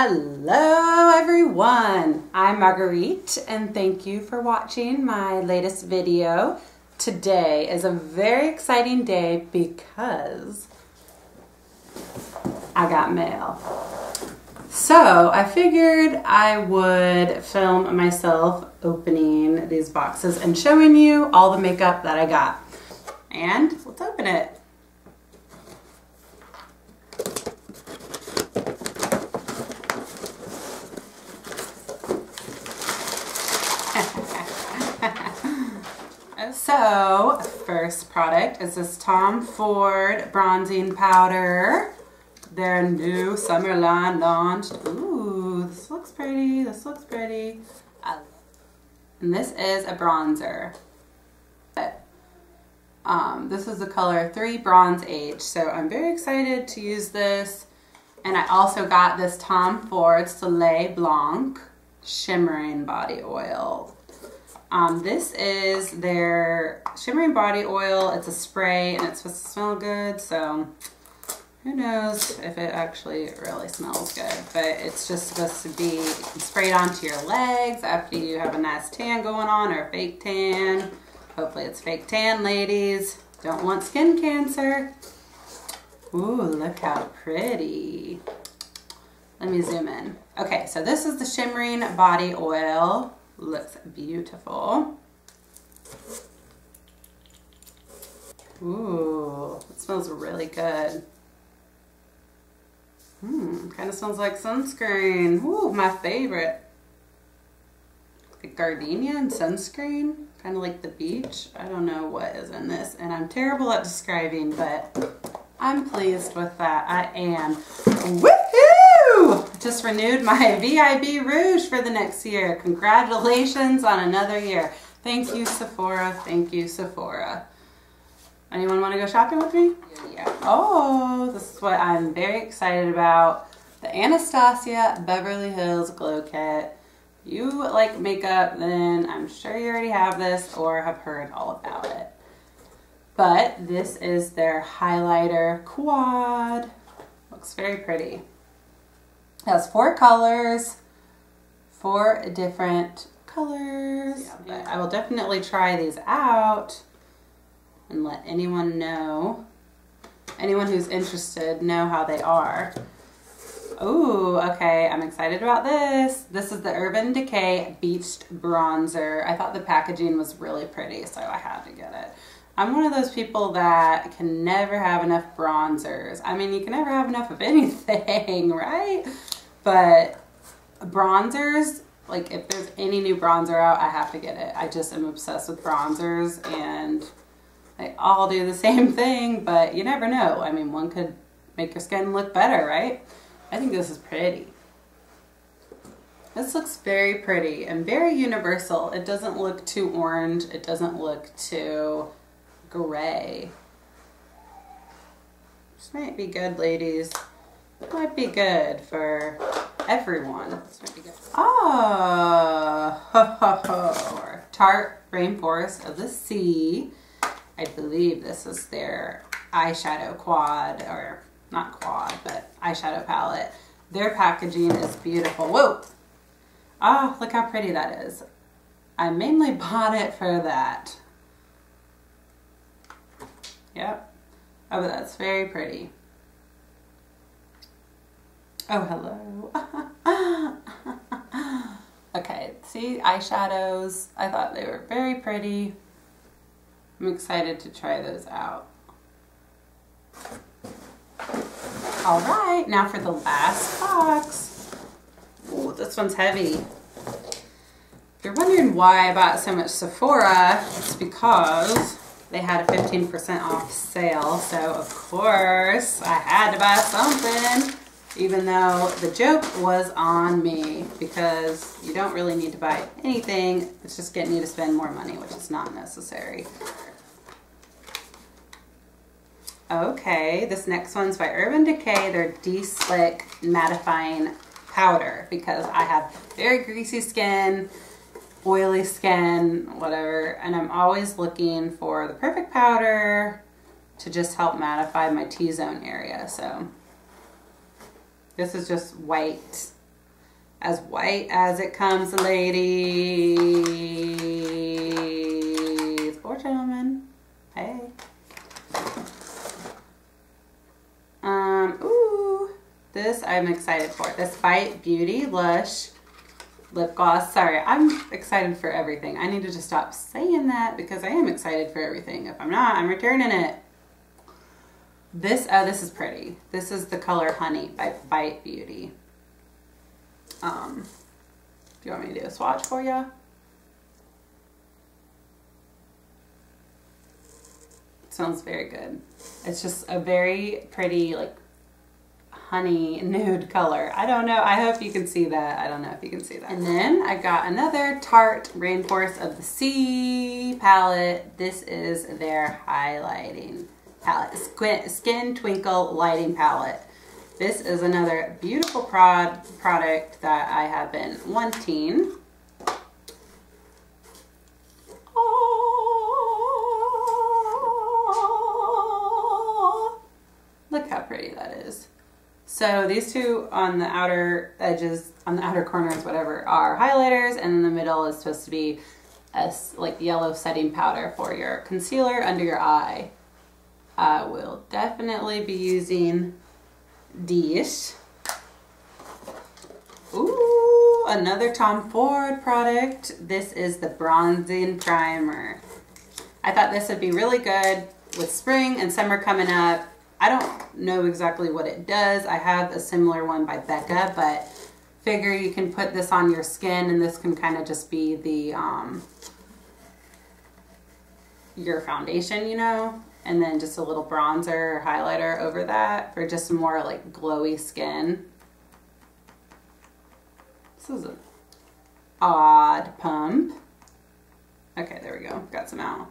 Hello everyone, I'm Marguerite and thank you for watching my latest video. Today is a very exciting day because I got mail. So I figured I would film myself opening these boxes and showing you all the makeup that I got. And let's open it. So, first product is this Tom Ford bronzing powder. Their new summer line launched. Ooh, this looks pretty. This looks pretty. And this is a bronzer. This is the color 3 Bronze Age. So I'm very excited to use this. And I also got this Tom Ford Soleil Blanc Shimmering Body Oil. This is their shimmering body oil. It's a spray and it's supposed to smell good, so who knows if it actually really smells good, but it's just supposed to be sprayed onto your legs after you have a nice tan going on or a fake tan. Hopefully it's fake tan, ladies. Don't want skin cancer. Ooh, look how pretty. Let me zoom in. Okay, so this is the shimmering body oil. Looks beautiful. Ooh, it smells really good. Kind of smells like sunscreen. Ooh, my favorite. The gardenia and sunscreen, kind of like the beach. I don't know what is in this, and I'm terrible at describing, but I'm pleased with that. I am. Woohoo! Just renewed my VIB Rouge for the next year. Congratulations on another year. Thank you, Sephora. Thank you, Sephora. Anyone want to go shopping with me? Yeah. Oh, this is what I'm very excited about. The Anastasia Beverly Hills Glow Kit. If you like makeup, then I'm sure you already have this or have heard all about it. But this is their highlighter quad. Looks very pretty. It has 4 colors, 4 different colors. Yeah, but I will definitely try these out and let anyone know, anyone who's interested, know how they are. Ooh, okay, I'm excited about this. This is the Urban Decay Beached Bronzer. I thought the packaging was really pretty, so I had to get it. I'm one of those people that can never have enough bronzers. I mean, you can never have enough of anything, right? But bronzers, like if there's any new bronzer out, I have to get it. I just am obsessed with bronzers and they all do the same thing, but you never know. I mean, one could make your skin look better, right? I think this is pretty. This looks very pretty and very universal. It doesn't look too orange. It doesn't look too gray. This might be good, ladies. It might be good for everyone. This might be good. Oh, ho, ho, ho. Tarte Rainforest of the Sea. I believe this is their eyeshadow quad, or not quad, but eyeshadow palette. Their packaging is beautiful. Whoa! Oh, look how pretty that is. I mainly bought it for that. Yep. Oh, that's very pretty. Oh, hello. Okay, see, eyeshadows. I thought they were very pretty. I'm excited to try those out. All right, now for the last box. Ooh, this one's heavy. If you're wondering why I bought so much Sephora, it's because they had a 15% off sale, so of course I had to buy something, even though the joke was on me, because you don't really need to buy anything. It's just getting you to spend more money, which is not necessary. Okay, this next one's by Urban Decay, their D-Slick Mattifying Powder, because I have very greasy skin, oily skin, whatever, and I'm always looking for the perfect powder to just help mattify my T-zone area. So this is just white As white as it comes, ladies or gentlemen. Hey. Ooh, this I'm excited for. This Bite Beauty Lush Lip Gloss. Sorry, I'm excited for everything. I need to just stop saying that because I am excited for everything. If I'm not, I'm returning it. This, oh, this is pretty. This is the color Honey by Bite Beauty. Do you want me to do a swatch for you? It smells very good. It's just a very pretty, like, honey nude color. I don't know. I hope you can see that. I don't know if you can see that. And then I got another Tarte Rainforest of the Sea palette. This is their highlighting palette. Skin Twinkle Lighting Palette. This is another beautiful product that I have been wanting. Oh, look how pretty that is. So these two on the outer edges, on the outer corners, whatever, are highlighters, and in the middle is supposed to be a like yellow setting powder for your concealer under your eye. I will definitely be using Dish. Ooh, another Tom Ford product. This is the Bronzing Primer. I thought this would be really good with spring and summer coming up. I don't know exactly what it does. I have a similar one by Becca, but figure you can put this on your skin and this can kind of just be the your foundation, you know? And then just a little bronzer or highlighter over that for just some more like glowy skin. This is an odd pump. Okay, there we go. Got some out.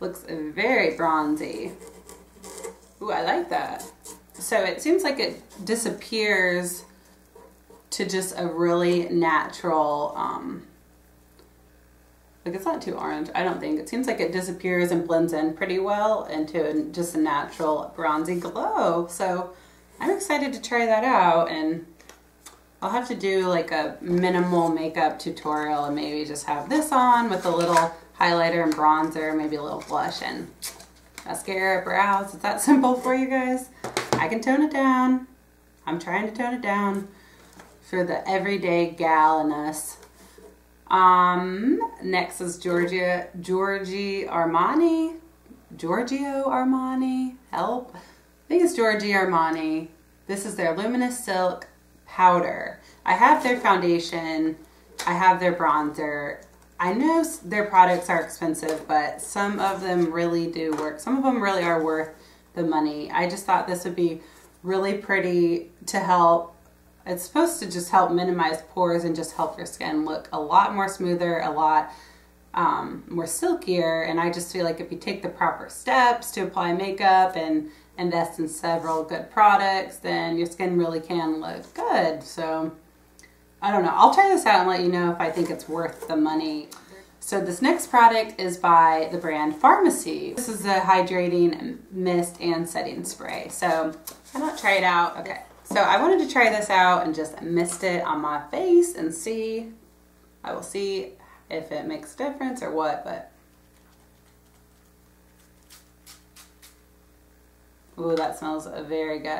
Looks very bronzy. Ooh, I like that. So it seems like it disappears to just a really natural, like, it's not too orange, I don't think. It seems like it disappears and blends in pretty well into just a natural bronzy glow. So I'm excited to try that out, and I'll have to do like a minimal makeup tutorial and maybe just have this on with a little highlighter and bronzer, maybe a little blush and mascara, brows. It's that simple for you guys. I can tone it down. I'm trying to tone it down for the everyday gal in us. Next is Giorgio Armani, help. I think it's Giorgio Armani. This is their Luminous Silk Powder. I have their foundation, I have their bronzer. I know their products are expensive, but some of them really do work. Some of them really are worth the money. I just thought this would be really pretty to help. It's supposed to just help minimize pores and just help your skin look a lot more smoother, a lot more silkier. And I just feel like if you take the proper steps to apply makeup and invest in several good products, then your skin really can look good. So I don't know. I'll try this out and let you know if I think it's worth the money. So this next product is by the brand Farmacy. This is a hydrating mist and setting spray. So why not try it out? Okay. So I wanted to try this out and just mist it on my face and see, I will see if it makes a difference or what, but. Ooh, that smells very good.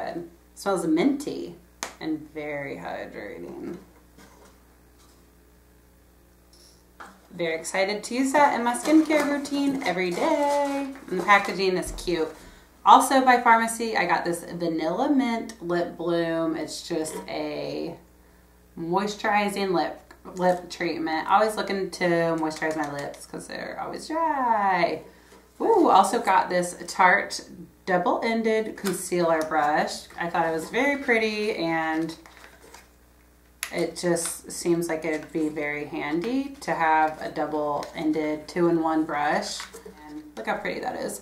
It smells minty and very hydrating. Very excited to use that in my skincare routine every day. And the packaging is cute. Also by Farmacy, I got this Vanilla Mint Lip Bloom. It's just a moisturizing lip treatment. Always looking to moisturize my lips because they're always dry. Woo! Also got this Tarte Double-Ended Concealer Brush. I thought it was very pretty, and it just seems like it would be very handy to have a double-ended 2-in-1 brush. And look how pretty that is.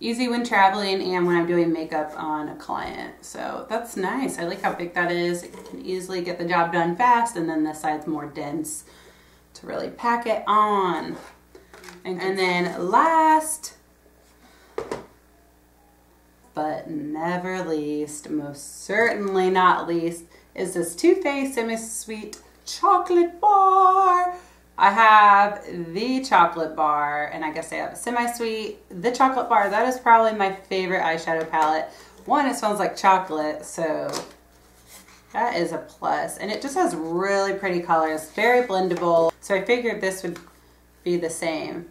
Easy when traveling and when I'm doing makeup on a client. So that's nice. I like how big that is. It can easily get the job done fast, and then this side's more dense to really pack it on. And then last, but never least, most certainly not least, is this Too Faced Semi-Sweet Chocolate Bar. I have the chocolate bar, and I guess I have a semi-sweet. The chocolate bar, that is probably my favorite eyeshadow palette. One, it smells like chocolate, so that is a plus. And it just has really pretty colors, very blendable. So I figured this would be the same.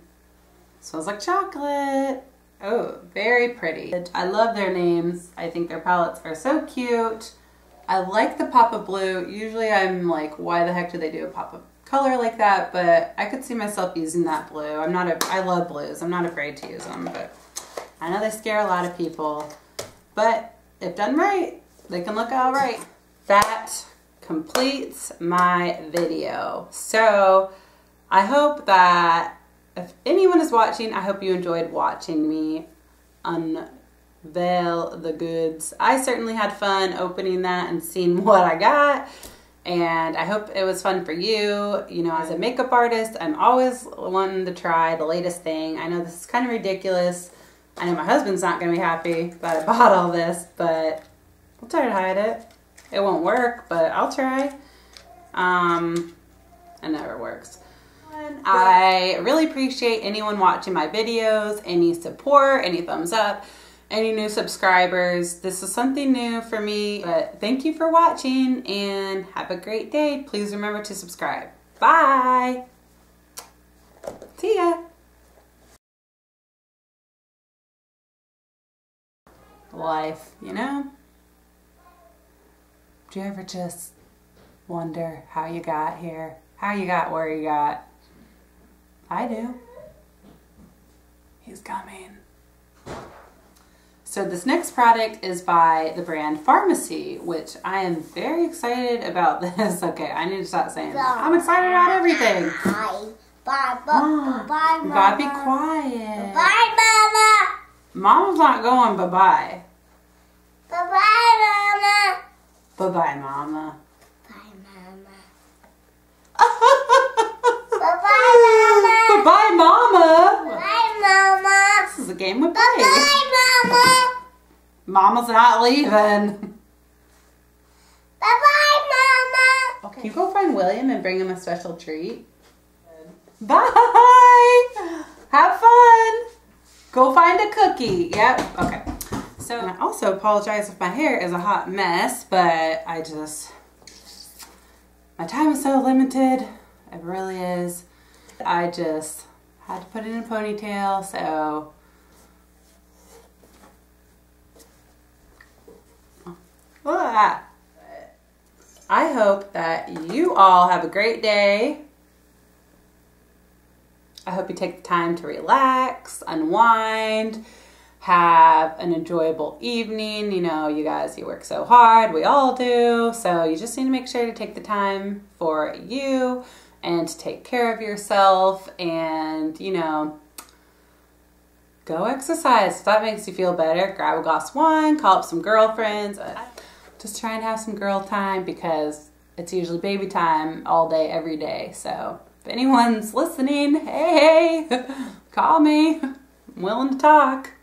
It smells like chocolate. Oh, very pretty. I love their names. I think their palettes are so cute. I like the pop of blue. Usually I'm like, why the heck do they do a pop of color like that? But I could see myself using that blue. I love blues. I'm not afraid to use them, but I know they scare a lot of people. But if done right, they can look all right. That completes my video. So I hope that if anyone is watching, I hope you enjoyed watching me unveil the goods. I certainly had fun opening that and seeing what I got. And I hope it was fun for you. You know, as a makeup artist, I'm always wanting to try the latest thing. I know this is kind of ridiculous. I know my husband's not going to be happy that I bought all this, but I'll try to hide it. It won't work, but I'll try. It never works. I really appreciate anyone watching my videos, any support, any thumbs up, any new subscribers. This is something new for me, but thank you for watching and have a great day. Please remember to subscribe. Bye. See ya. Life, you know? Do you ever just wonder how you got here? How you got where you got? I do. He's coming. So this next product is by the brand Farmacy, which I am very excited about this. Okay, I need to stop saying that. I'm excited about everything. Bye, Mom. Bye, Mama. God, be quiet. Bye, Mama. Mama's not going, bye-bye. Bye-bye, Mama. Bye-bye, Mama. Bye, Mama. Bye-bye, Mama. Bye-bye, Mama. Bye, Mama. This is a game with bye. Bye-bye, Mama. Mama's not leaving. Bye-bye, Mama. Okay. Can you go find William and bring him a special treat? Bye. Have fun. Go find a cookie. Yep. Okay. So, and I also apologize if my hair is a hot mess, but my time is so limited. It really is. I just had to put it in a ponytail, so. Look at that. I hope that you all have a great day. I hope you take the time to relax, unwind, have an enjoyable evening. You know, you guys, you work so hard, we all do, so you just need to make sure to take the time for you and to take care of yourself, and you know, go exercise if that makes you feel better. Grab a glass of wine, call up some girlfriends, just try and have some girl time, because it's usually baby time all day every day. So if anyone's listening, hey, call me. I'm willing to talk.